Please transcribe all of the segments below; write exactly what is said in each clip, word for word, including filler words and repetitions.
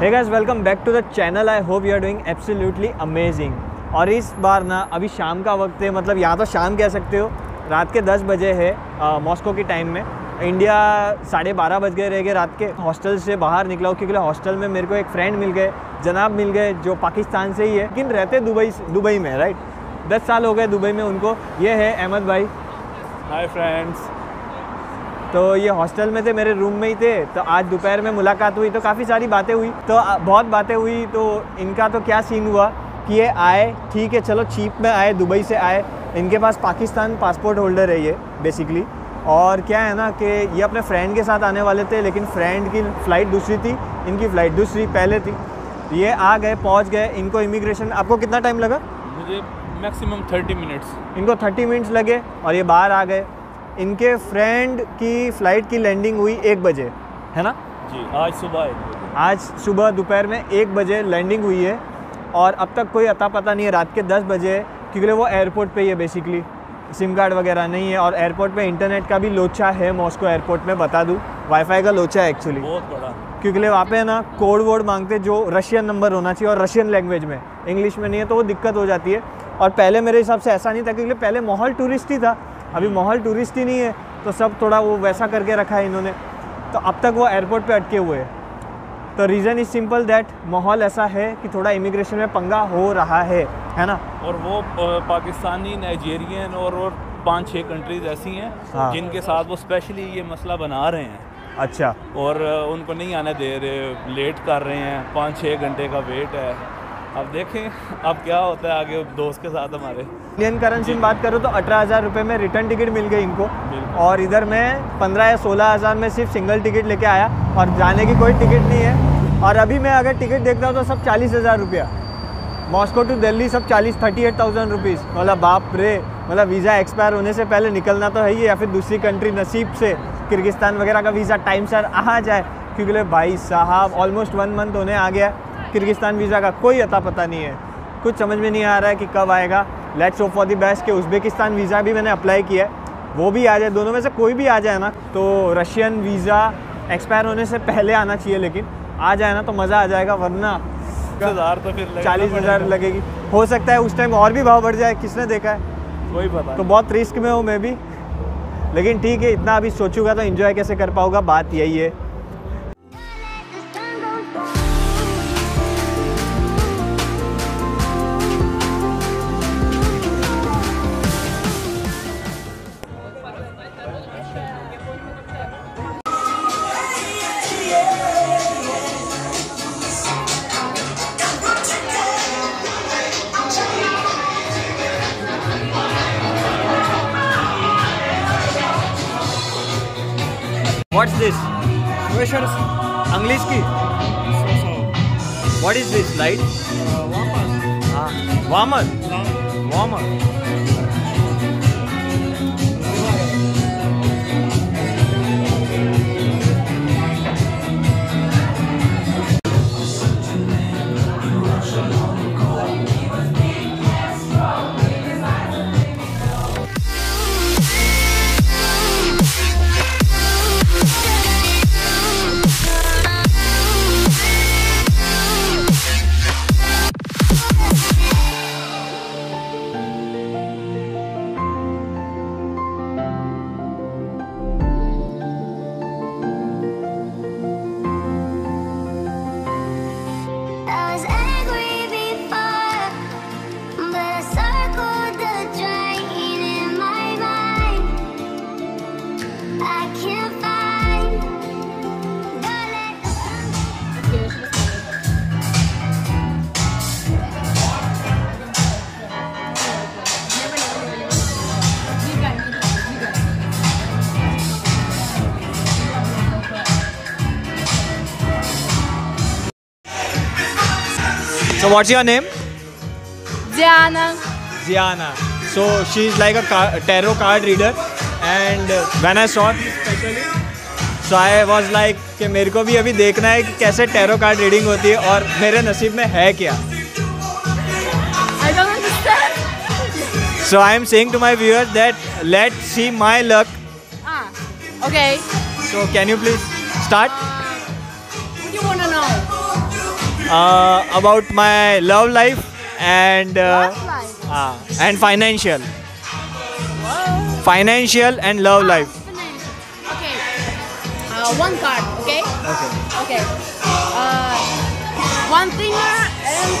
Hey guys, welcome back to the channel. I hope you are doing absolutely amazing. और इस बार ना अभी शाम का वक्त है, मतलब यहाँ तो शाम कह सकते हो, रात के दस बजे है मॉस्को की टाइम में। इंडिया साढ़े बारह बज गए रह गए रात के। हॉस्टल से बाहर निकला क्योंकि हॉस्टल में मेरे को एक फ्रेंड मिल गए, जनाब मिल गए, जो पाकिस्तान से ही है लेकिन रहते दुबई दुबई में। राइट, दस साल हो गए दुबई में उनको। ये है अहमद भाई। Hi friends. तो ये हॉस्टल में थे, मेरे रूम में ही थे। तो आज दोपहर में मुलाकात हुई तो काफ़ी सारी बातें हुई, तो बहुत बातें हुई। तो इनका तो क्या सीन हुआ कि ये आए, ठीक है चलो चीप में आए, दुबई से आए। इनके पास पाकिस्तान पासपोर्ट होल्डर है ये बेसिकली। और क्या है ना कि ये अपने फ्रेंड के साथ आने वाले थे, लेकिन फ्रेंड की फ़्लाइट दूसरी थी, इनकी फ़्लाइट दूसरी पहले थी। ये आ गए, पहुँच गए। इनको इमिग्रेशन, आपको कितना टाइम लगा? मुझे मैक्सिमम थर्टी मिनट्स, इनको थर्टी मिनट्स लगे। और ये बाहर आ गए। इनके फ्रेंड की फ़्लाइट की लैंडिंग हुई एक बजे, है ना जी? आज सुबह आज सुबह दोपहर में एक बजे लैंडिंग हुई है। और अब तक कोई अता पता नहीं है। रात के दस बजे, क्योंकि वो एयरपोर्ट पे ही है बेसिकली, सिम कार्ड वगैरह नहीं है। और एयरपोर्ट पे इंटरनेट का भी लोचा है मॉस्को एयरपोर्ट में, बता दूँ, वाईफाई का लोचा है एक्चुअली बहुत बड़ा। क्योंकि वहाँ पे ना कोड वर्ड मांगते जो रशियन नंबर होना चाहिए और रशियन लैंग्वेज में, इंग्लिश में नहीं है, तो वो दिक्कत हो जाती है। और पहले मेरे हिसाब से ऐसा नहीं था, क्योंकि पहले माहौल टूरिस्ट ही था, अभी माहौल टूरिस्ट ही नहीं है, तो सब थोड़ा वो वैसा करके रखा है इन्होंने। तो अब तक वो एयरपोर्ट पे अटके हुए हैं। तो रीज़न इज़ सिंपल दैट माहौल ऐसा है कि थोड़ा इमिग्रेशन में पंगा हो रहा है, है ना? और वो पाकिस्तानी, नाइजीरियन और और पाँच छः कंट्रीज़ ऐसी हैं, हाँ, जिनके साथ वो स्पेशली ये मसला बना रहे हैं। अच्छा। और उनको नहीं आने दे रहे, लेट कर रहे हैं, पाँच छः घंटे का वेट है। अब देखें अब क्या होता है आगे दोस्त के साथ हमारे। इंडियन करेंसी में बात करूँ तो अठारह हज़ार रुपये में रिटर्न टिकट मिल गई इनको, और इधर मैं पंद्रह या सोलह हज़ार में सिर्फ सिंगल टिकट लेके आया, और जाने की कोई टिकट नहीं है। और अभी मैं अगर टिकट देखता हूँ तो सब चालीस हज़ार रुपया, मॉस्को टू दिल्ली सब चालीस थर्टी एट थाउजेंड रुपीज़। मतलब बाप रे, मतलब वीज़ा एक्सपायर होने से पहले निकलना तो है ही, या फिर दूसरी कंट्री नसीब से किर्गिस्तान वगैरह का वीज़ा टाइम से आ जाए। क्योंकि भाई साहब ऑलमोस्ट वन मंथ होने आ गया किर्गिस्तान वीज़ा का, कोई अता पता नहीं है, कुछ समझ में नहीं आ रहा है कि कब आएगा। Let's hope for the best कि उज़्बेकिस्तान वीज़ा भी मैंने अप्लाई किया है, वो भी आ जाए, दोनों में से कोई भी आ जाए ना। तो रशियन वीज़ा एक्सपायर होने से पहले आना चाहिए, लेकिन आ जाए ना तो मज़ा आ जाएगा, वरना हज़ार तो फिर चालीस हज़ार लगेगी। हो सकता है उस टाइम और भी भाव बढ़ जाए, किसने देखा है, कोई पता। तो बहुत रिस्क में हूँ मैं भी, लेकिन ठीक है, इतना अभी सोचूंगा तो इन्जॉय कैसे कर पाऊँगा, बात यही है। What's this? Pressures. English की? So so. What is this light? Uh, Walmart. Ah, Walmart. Walmart. So what's your name? Ziana. Ziana. So she's like a car, tarot card reader, and when I saw this specially, so I was like कि मेरे को भी अभी देखना है कि कैसे tarot card reading होती है और मेरे नसीब में है क्या. I don't understand. So I am saying to my viewers that let's see my luck. Ah, okay. So can you please start? Uh, what do you wanna know? Uh, about my love life and. Uh, love life. Ah, and financial. What? Financial and love ah, life. Financial. Okay. Uh, one card. Okay. Okay. Okay. Uh, one finger and.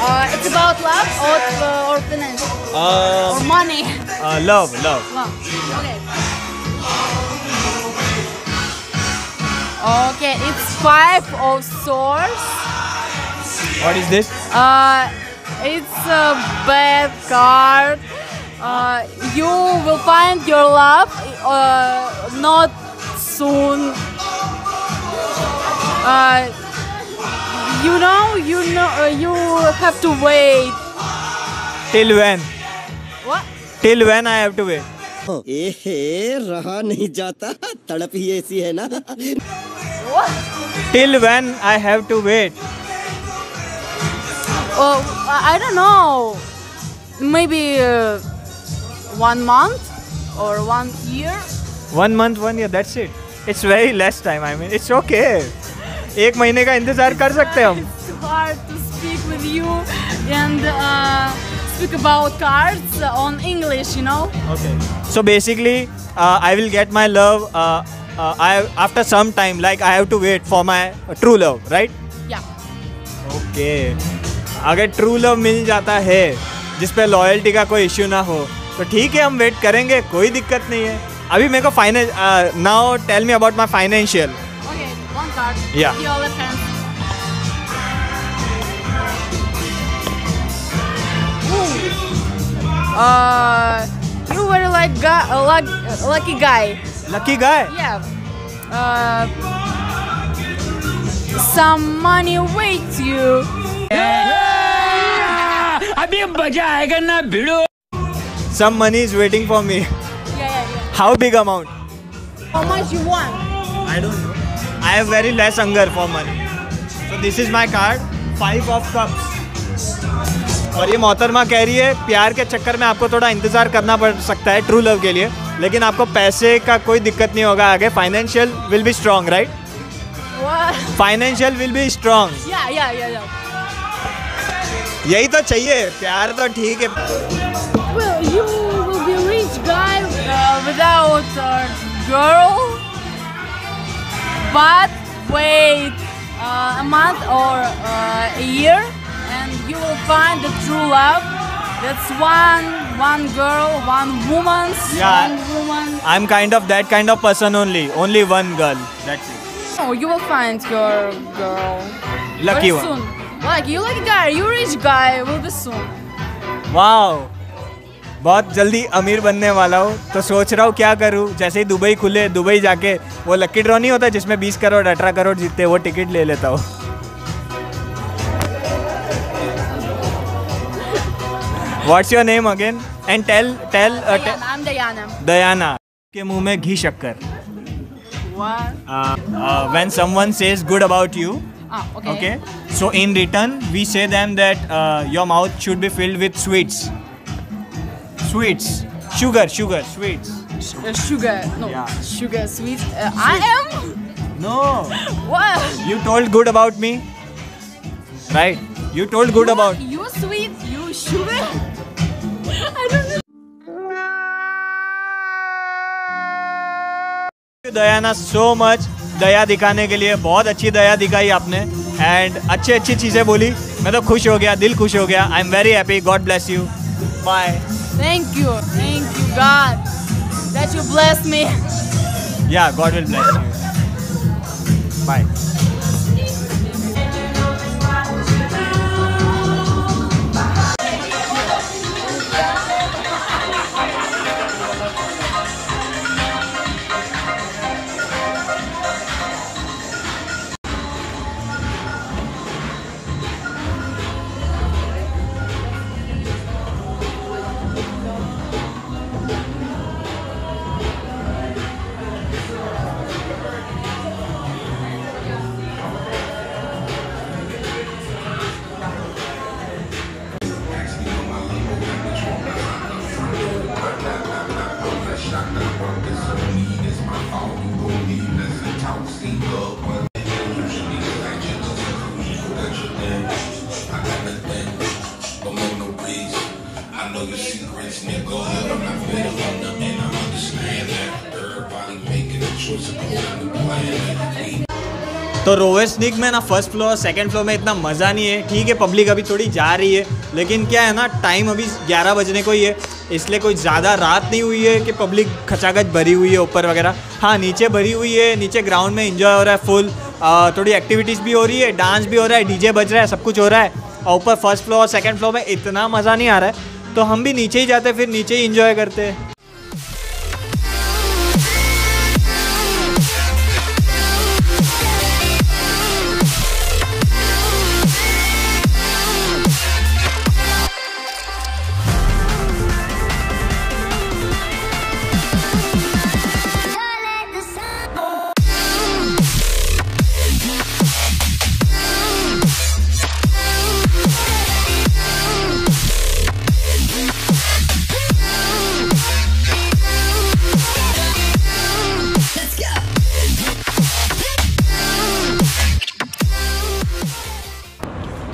Uh, it's about love or uh, or finance. Uh, or money. Uh, love, love. Love. Okay. Okay, it's five of swords. What is this? Uh, it's a bad card. Uh, you will find your love uh, not soon. Uh, you know, you know, uh, you have to wait. Till when? What? Till when I have to wait? ए हे रहा नहीं जाता तड़प ही ऐसी है ना. Till when I have to wait? Oh, I don't know. Maybe uh, one month or one year. One month, one year. That's it. It's very less time. I mean, it's okay. एक महीने का इंतजार कर सकते हैं हम. It's hard to speak with you and. Uh, Speak about cards on English, you know. Okay. So basically, uh, I will get my love. Uh, uh, I after some time, like I have to wait for my true love, right? Yeah. Okay. अगर true love मिल जाता है, जिसपे loyalty का कोई issue ना हो, तो ठीक है हम wait करेंगे, कोई दिक्कत नहीं है. अभी मेरे को finance. Uh, now tell me about my financial. Okay, one card. Yeah. Your left hand. Uh, you were like guy, uh, luck, uh, lucky guy. Lucky guy? Yeah. Uh, some money awaits you. Yeah. Some money is waiting for me. Yeah, yeah, yeah. How big amount? How much you want? I don't know. I have very less hunger for money. So this is my card. Five of cups. और ये मोहतरमा कह रही है प्यार के चक्कर में आपको थोड़ा इंतज़ार करना पड़ सकता है ट्रू लव के लिए, लेकिन आपको पैसे का कोई दिक्कत नहीं होगा आगे. Financial will be strong, right? Financial will be strong. Yeah yeah yeah या यही तो चाहिए. प्यार तो ठीक है. well, you will be rich guy without a girl, but wait uh, a month or uh, a year. You will find the true love. That's one, one girl, one woman, yeah, one woman. I'm kind of that kind of person only. Only one girl. That's it. Oh, you will find your girl. Lucky very one. Soon. Like you, like guy, you rich guy will be soon. Wow. बहुत जल्दी अमीर बनने वाला हूँ, तो सोच रहा हूँ क्या करूँ. जैसे ही दुबई खुले, दुबई जाके वो लकी ड्रॉ नहीं होता जिसमें बीस करोड़, अठारह करोड़ जीतते, वो टिकट ले लेता हूँ. What's your name again? And tell, tell. Uh, Diana, I'm Diana. Diana. के मुंह में घी शक्कर. What? Uh, uh, when someone says good about you, ah, okay. okay. So in return, we say them that uh, your mouth should be filled with sweets. Sweets. Sugar, sugar, sweets. Uh, sugar. No. Yeah. Sugar, sweets. Uh, I am. No. What? You told good about me. Right. You told good you, about. You sweet. You sugar. I don't know. Diana so much. दया दिखाने के लिए बहुत अच्छी दया दिखाई आपने and अच्छी अच्छी चीज़ें बोली. मैं तो खुश हो गया, दिल खुश हो गया. I'm very happy. God bless you. Bye. Thank you. Thank you God that you bless me. Yeah, God will bless you. Bye. तो रोवेस्निक में ना फर्स्ट फ्लोर और सेकेंड फ्लोर में इतना मज़ा नहीं है। ठीक है, पब्लिक अभी थोड़ी जा रही है, लेकिन क्या है ना, टाइम अभी ग्यारह बजने को ही है, इसलिए कोई ज़्यादा रात नहीं हुई है कि पब्लिक खचाखच भरी हुई है ऊपर वगैरह। हाँ, नीचे भरी हुई है, नीचे ग्राउंड में इन्जॉय हो रहा है फुल, थोड़ी एक्टिविटीज़ भी हो रही है, डांस भी हो रहा है, डीजे बज रहा है, सब कुछ हो रहा है। और ऊपर फर्स्ट फ्लोर और सेकेंड फ्लोर में इतना मज़ा नहीं आ रहा है, तो हम भी नीचे ही जाते, फिर नीचे ही इन्जॉय करते हैं।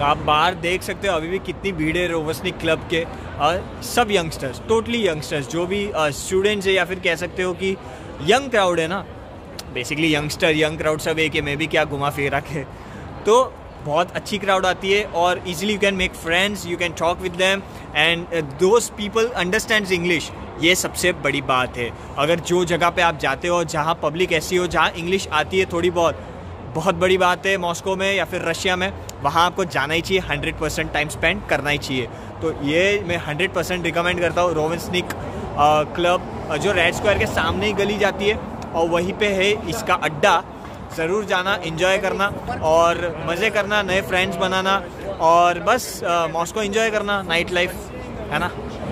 आप बाहर देख सकते हो अभी भी कितनी भीड़ है रोवेस्निक क्लब के, और सब यंगस्टर्स, टोटली यंगस्टर्स, जो भी स्टूडेंट्स है या फिर कह सकते हो कि यंग क्राउड है ना, बेसिकली यंगस्टर यंग क्राउड सब एक है। मैं भी क्या घुमा फिरा के, तो बहुत अच्छी क्राउड आती है और easily you can make friends, you can talk with them and those people understands English. ये सबसे बड़ी बात है, अगर जो जगह पे आप जाते हो जहाँ पब्लिक ऐसी हो जहाँ इंग्लिश आती है थोड़ी बहुत, बहुत बड़ी बात है। मॉस्को में या फिर रशिया में, वहाँ आपको जाना ही चाहिए, हंड्रेड परसेंट टाइम स्पेंड करना ही चाहिए। तो ये मैं हंड्रेड परसेंट रिकमेंड करता हूँ रोवेस्निक क्लब, जो रेड स्क्वायर के सामने ही गली जाती है और वहीं पे है इसका अड्डा। ज़रूर जाना, एंजॉय करना और मज़े करना, नए फ्रेंड्स बनाना और बस मॉस्को एंजॉय करना, नाइट लाइफ है ना।